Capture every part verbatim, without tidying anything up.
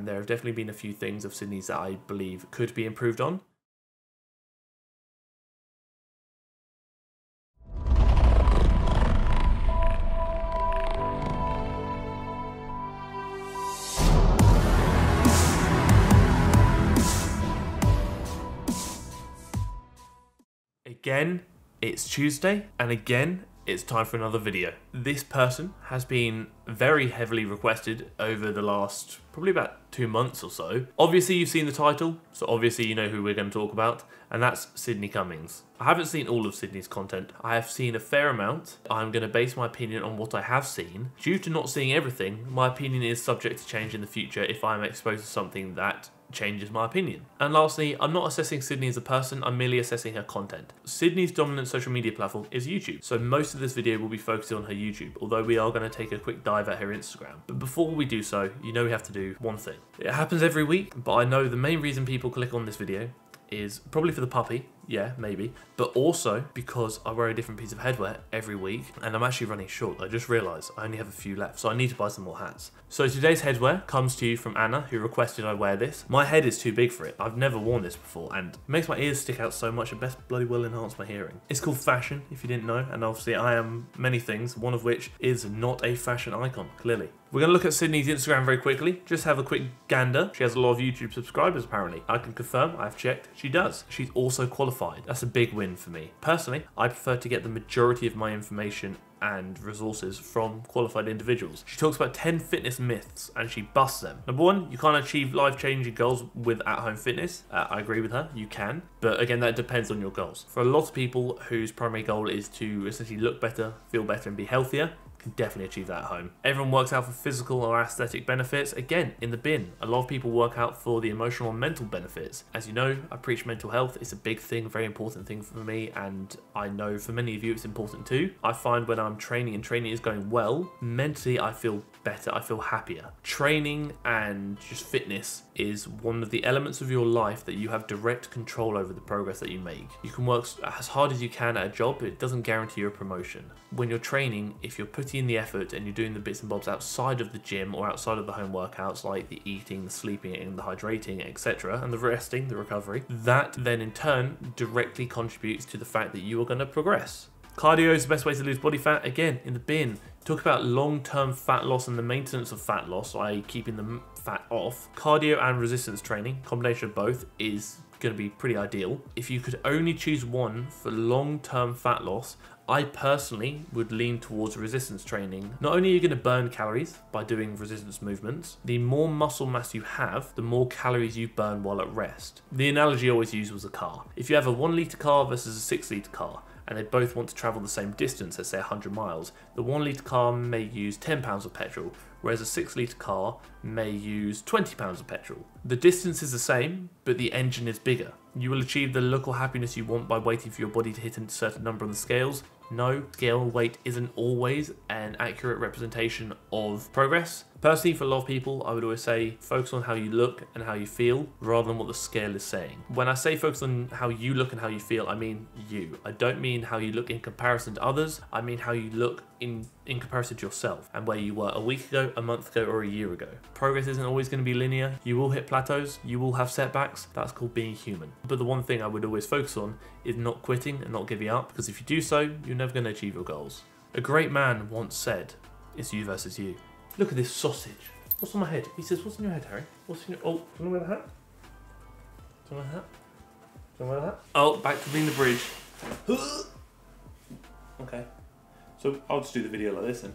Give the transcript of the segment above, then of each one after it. There have definitely been a few things of Sydney's that I believe could be improved on. Again, it's Tuesday, and again, it's time for another video. This person has been very heavily requested over the last probably about two months or so. Obviously, you've seen the title, so obviously you know who we're going to talk about, and that's Sydney Cummings. I haven't seen all of Sydney's content. I have seen a fair amount. I'm going to base my opinion on what I have seen. Due to not seeing everything, my opinion is subject to change in the future if I'm exposed to something that changes my opinion. And lastly, I'm not assessing Sydney as a person, I'm merely assessing her content. Sydney's dominant social media platform is YouTube, so most of this video will be focused on her YouTube, although we are going to take a quick dive at her Instagram. But before we do so, you know we have to do one thing. It happens every week, but I know the main reason people click on this video is probably for the puppy, yeah, maybe, but also because I wear a different piece of headwear every week, and I'm actually running short. I just realised I only have a few left, so I need to buy some more hats. So today's headwear comes to you from Anna, who requested I wear this. My head is too big for it. I've never worn this before, and it makes my ears stick out so much. It best bloody well enhance my hearing. It's called fashion, if you didn't know, and obviously I am many things, one of which is not a fashion icon, clearly. We're going to look at Sydney's Instagram very quickly, just have a quick gander. She has a lot of YouTube subscribers apparently. I can confirm, I've checked, she does. She's also qualified. That's a big win for me. Personally, I prefer to get the majority of my information and resources from qualified individuals. She talks about ten fitness myths and she busts them. Number one, you can't achieve life-changing goals with at-home fitness. Uh, I agree with her, you can. But again, that depends on your goals. For a lot of people whose primary goal is to essentially look better, feel better and be healthier, you can definitely achieve that at home. Everyone works out for physical or aesthetic benefits. Again, in the bin. A lot of people work out for the emotional and mental benefits. As you know, I preach mental health. It's a big thing, very important thing for me, and I know for many of you it's important too. I find when I'm training and training is going well, mentally I feel better, I feel happier. Training and just fitness is one of the elements of your life that you have direct control over the progress that you make. You can work as hard as you can at a job, but it doesn't guarantee you a promotion. When you're training, if you're putting in the effort and you're doing the bits and bobs outside of the gym or outside of the home workouts, like the eating, the sleeping and the hydrating, et cetera, and the resting, the recovery, that then in turn directly contributes to the fact that you are going to progress. Cardio is the best way to lose body fat, again, in the bin. Talk about long-term fat loss and the maintenance of fat loss, that is keeping the fat off. Cardio and resistance training, combination of both, is going to be pretty ideal. If you could only choose one for long-term fat loss, I personally would lean towards resistance training. Not only are you going to burn calories by doing resistance movements, the more muscle mass you have, the more calories you burn while at rest. The analogy I always used was a car. If you have a one litre car versus a six litre car, and they both want to travel the same distance, let's say one hundred miles, the one litre car may use ten pounds of petrol, whereas a six litre car may use twenty pounds of petrol. The distance is the same, but the engine is bigger. You will achieve the local happiness you want by waiting for your body to hit a certain number on the scales. No, scale weight isn't always an accurate representation of progress. Personally, for a lot of people, I would always say focus on how you look and how you feel rather than what the scale is saying. When I say focus on how you look and how you feel, I mean you. I don't mean how you look in comparison to others. I mean how you look in, in comparison to yourself and where you were a week ago, a month ago, or a year ago. Progress isn't always going to be linear. You will hit plateaus. You will have setbacks. That's called being human. But the one thing I would always focus on is not quitting and not giving up, because if you do so, you're never going to achieve your goals. A great man once said, it's you versus you. Look at this sausage. What's on my head? He says, what's on your head, Harry? What's in your... Oh, do you want to wear the hat? Do you want to wear the hat? Do you want to wear the hat? Oh, back to being the bridge. Okay. So I'll just do the video like this then.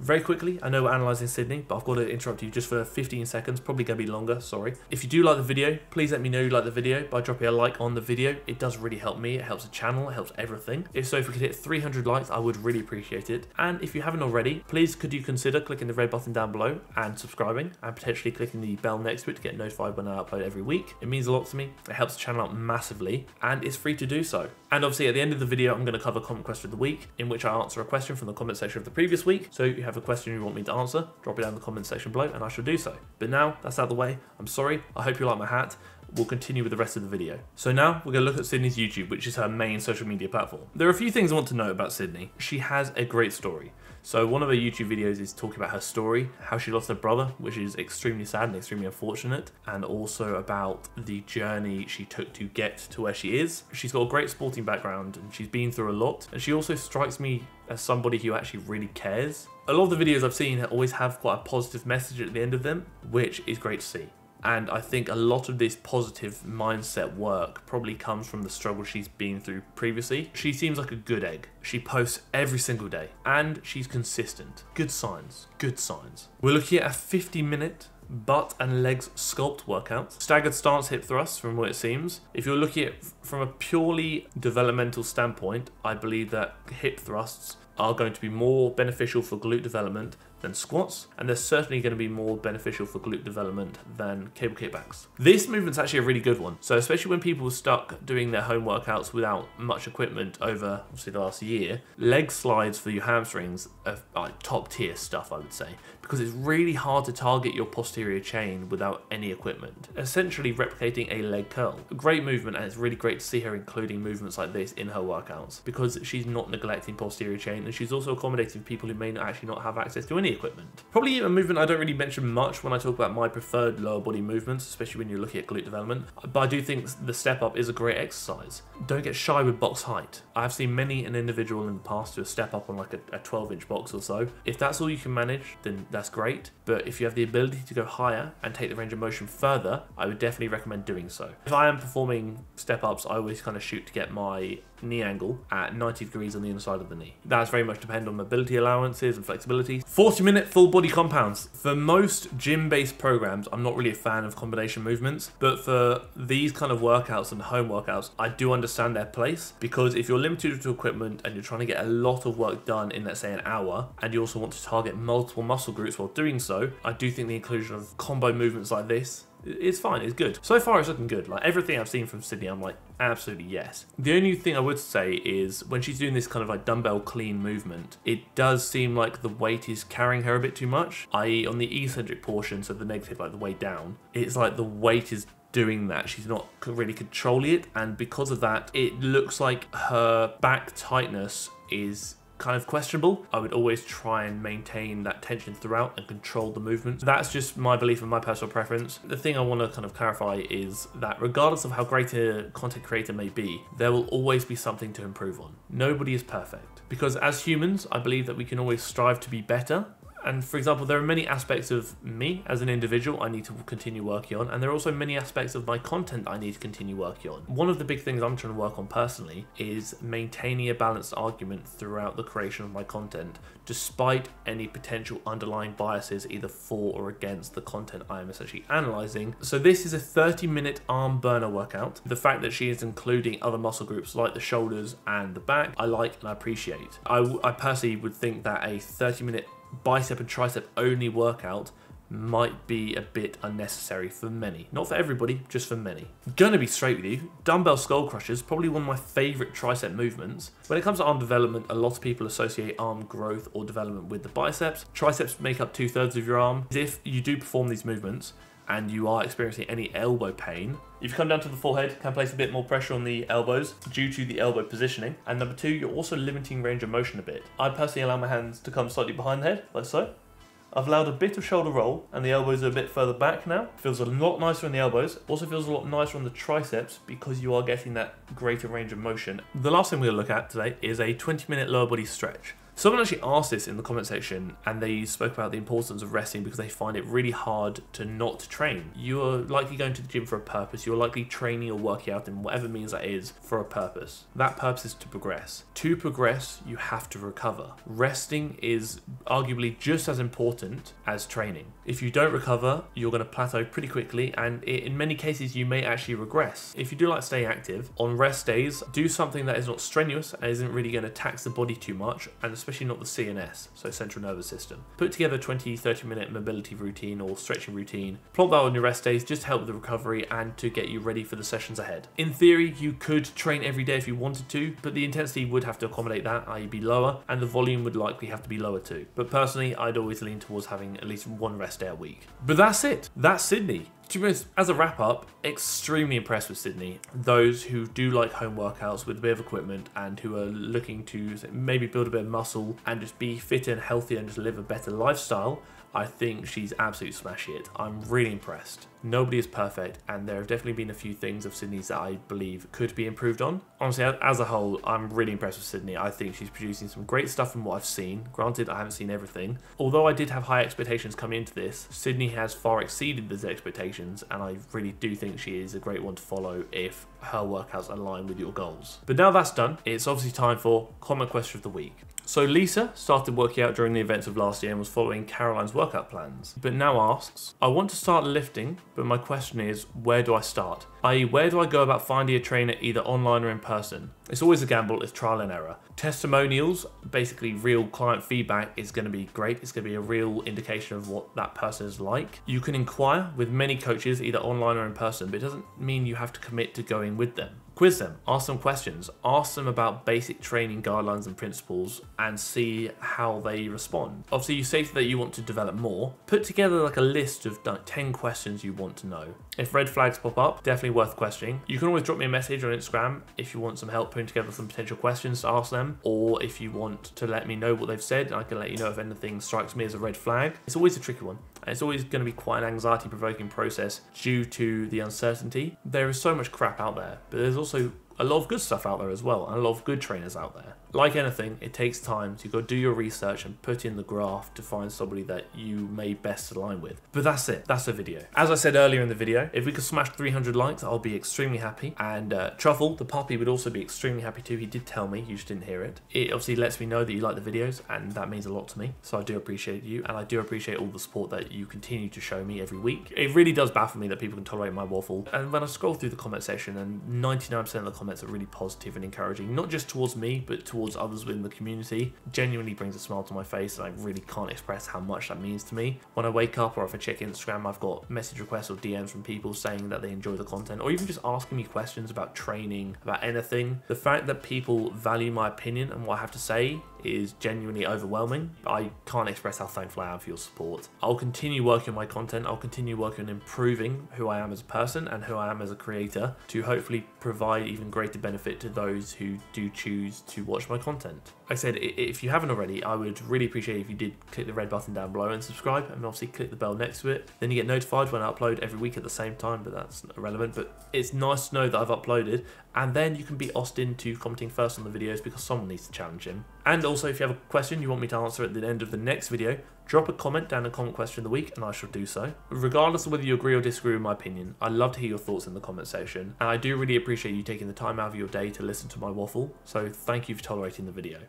Very quickly, I know we're analysing Sydney, but I've got to interrupt you just for fifteen seconds, probably going to be longer, sorry. If you do like the video, please let me know you like the video by dropping a like on the video. It does really help me, it helps the channel, it helps everything. If so, if we could hit three hundred likes, I would really appreciate it. And if you haven't already, please could you consider clicking the red button down below and subscribing, and potentially clicking the bell next to it to get notified when I upload every week. It means a lot to me, it helps the channel out massively, and it's free to do so. And obviously at the end of the video, I'm going to cover comment question of the week, in which I answer a question from the comment section of the previous week. So if you have a question you want me to answer, drop it down in the comment section below and I shall do so. But now that's out of the way, I'm sorry, I hope you like my hat. We'll continue with the rest of the video. So now we're going to look at Sydney's YouTube, which is her main social media platform. There are a few things I want to know about Sydney. She has a great story. So one of her YouTube videos is talking about her story, how she lost her brother, which is extremely sad and extremely unfortunate, and also about the journey she took to get to where she is. She's got a great sporting background and she's been through a lot, and she also strikes me as somebody who actually really cares. A lot of the videos I've seen always have quite a positive message at the end of them, which is great to see. And I think a lot of this positive mindset work probably comes from the struggle she's been through previously. She seems like a good egg. She posts every single day and she's consistent. Good signs, good signs. We're looking at a fifty minute butt and legs sculpt workout. Staggered stance hip thrusts from what it seems. If you're looking at from a purely developmental standpoint, I believe that hip thrusts are going to be more beneficial for glute development than squats, and they're certainly going to be more beneficial for glute development than cable kickbacks. This movement's actually a really good one. So especially when people were stuck doing their home workouts without much equipment over obviously the last year, leg slides for your hamstrings are, are top tier stuff, I would say, because it's really hard to target your posterior chain without any equipment, essentially replicating a leg curl. A great movement, and it's really great to see her including movements like this in her workouts because she's not neglecting posterior chain, and she's also accommodating people who may not actually not have access to any equipment. Probably a movement I don't really mention much when I talk about my preferred lower body movements, especially when you're looking at glute development, but I do think the step up is a great exercise. Don't get shy with box height. I've seen many an individual in the past who step up on like a, a twelve inch box or so. If that's all you can manage, then that's great, but if you have the ability to go higher and take the range of motion further, I would definitely recommend doing so. If I am performing step ups, I always kind of shoot to get my knee angle at ninety degrees on the inside of the knee. That's very much depend on mobility allowances and flexibility. forty minute full body compounds. For most gym based programs, I'm not really a fan of combination movements, but for these kind of workouts and home workouts, I do understand their place, because if you're limited to equipment and you're trying to get a lot of work done in, let's say, an hour, and you also want to target multiple muscle groups while doing so, I do think the inclusion of combo movements like this, it's fine, it's good. So far it's looking good. Like everything I've seen from Sydney, I'm like, absolutely yes. The only thing I would say is when she's doing this kind of like dumbbell clean movement, it does seem like the weight is carrying her a bit too much, that is on the eccentric portion, so the negative, like the way down, it's like the weight is doing that. She's not really controlling it, and because of that, it looks like her back tightness is kind of questionable. I would always try and maintain that tension throughout and control the movement. That's just my belief and my personal preference. The thing I want to kind of clarify is that regardless of how great a content creator may be, there will always be something to improve on. Nobody is perfect, because as humans, I believe that we can always strive to be better. And for example, there are many aspects of me as an individual I need to continue working on, and there are also many aspects of my content I need to continue working on. One of the big things I'm trying to work on personally is maintaining a balanced argument throughout the creation of my content, despite any potential underlying biases either for or against the content I am essentially analysing. So this is a thirty minute arm burner workout. The fact that she is including other muscle groups like the shoulders and the back, I like and I appreciate. I, I personally would think that a thirty minute bicep and tricep only workout might be a bit unnecessary for many. Not for everybody, just for many. Gonna be straight with you, dumbbell skull crushers, probably one of my favorite tricep movements. When it comes to arm development, a lot of people associate arm growth or development with the biceps. Triceps make up two thirds of your arm. If you do perform these movements and you are experiencing any elbow pain, if you come down to the forehead, can place a bit more pressure on the elbows due to the elbow positioning. And number two, you're also limiting range of motion a bit. I personally allow my hands to come slightly behind the head, like so. I've allowed a bit of shoulder roll, and the elbows are a bit further back now. Feels a lot nicer on the elbows. Also feels a lot nicer on the triceps because you are getting that greater range of motion. The last thing we're gonna look at today is a twenty minute lower body stretch. Someone actually asked this in the comment section, and they spoke about the importance of resting because they find it really hard to not train. You are likely going to the gym for a purpose. You're likely training or working out in whatever means that is for a purpose. That purpose is to progress. To progress, you have to recover. Resting is arguably just as important as training. If you don't recover, you're going to plateau pretty quickly, and in many cases, you may actually regress. If you do like staying active, on rest days, do something that is not strenuous and isn't really going to tax the body too much, and especially not the C N S, so central nervous system. Put together a twenty, thirty minute mobility routine or stretching routine. Plot that on your rest days, just to help with the recovery and to get you ready for the sessions ahead. In theory, you could train every day if you wanted to, but the intensity would have to accommodate that, that is be lower, and the volume would likely have to be lower too. But personally, I'd always lean towards having at least one rest day a week. But that's it. That's Sydney. To be honest, as a wrap up, extremely impressed with Sydney. Those who do like home workouts with a bit of equipment and who are looking to maybe build a bit of muscle and just be fit and healthy and just live a better lifestyle, I think she's absolutely smashing it. I'm really impressed. Nobody is perfect, and there have definitely been a few things of Sydney's that I believe could be improved on. Honestly, as a whole, I'm really impressed with Sydney. I think she's producing some great stuff from what I've seen. Granted, I haven't seen everything. Although I did have high expectations coming into this, Sydney has far exceeded those expectations, and I really do think she is a great one to follow if her workouts align with your goals. But now that's done, it's obviously time for comment question of the week. So Lisa started working out during the events of last year and was following Caroline's workout plans, but now asks, I want to start lifting, but my question is, where do I start? that is where do I go about finding a trainer either online or in person? It's always a gamble, it's trial and error. Testimonials, basically real client feedback, is gonna be great. It's gonna be a real indication of what that person is like. You can inquire with many coaches, either online or in person, but it doesn't mean you have to commit to going with them. Quiz them, ask them questions, ask them about basic training guidelines and principles and see how they respond. Obviously you say that you want to develop more, put together like a list of like ten questions you want to know. If red flags pop up, definitely worth questioning. You can always drop me a message on Instagram if you want some help putting together some potential questions to ask them, or if you want to let me know what they've said, I can let you know if anything strikes me as a red flag. It's always a tricky one. It's always going to be quite an anxiety-provoking process due to the uncertainty. There is so much crap out there, but there's also a lot of good stuff out there as well, and a lot of good trainers out there. Like anything, it takes time, so you've got to do your research and put in the graft to find somebody that you may best align with. But that's it, that's the video. As I said earlier in the video, if we could smash three hundred likes, I'll be extremely happy. And uh, Truffle, the puppy, would also be extremely happy too. He did tell me, you just didn't hear it. It obviously lets me know that you like the videos, and that means a lot to me. So I do appreciate you, and I do appreciate all the support that you continue to show me every week. It really does baffle me that people can tolerate my waffle. And when I scroll through the comment section, and ninety-nine percent of the comments are really positive and encouraging, not just towards me, but towards towards others within the community, genuinely brings a smile to my face, and I really can't express how much that means to me. When I wake up or if I check Instagram, I've got message requests or D Ms from people saying that they enjoy the content, or even just asking me questions about training, about anything. The fact that people value my opinion and what I have to say is genuinely overwhelming. I can't express how thankful I am for your support. I'll continue working on my content. I'll continue working on improving who I am as a person and who I am as a creator to hopefully provide even greater benefit to those who do choose to watch my content. Like I said, if you haven't already, I would really appreciate if you did click the red button down below and subscribe, and obviously click the bell next to it. Then you get notified when I upload every week at the same time, but that's irrelevant. But it's nice to know that I've uploaded, and then you can beat Austin to commenting first on the videos because someone needs to challenge him. And also, if you have a question you want me to answer at the end of the next video, drop a comment down in the comment question of the week and I shall do so. Regardless of whether you agree or disagree with my opinion, I'd love to hear your thoughts in the comment section, and I do really appreciate you taking the time out of your day to listen to my waffle, so thank you for tolerating the video.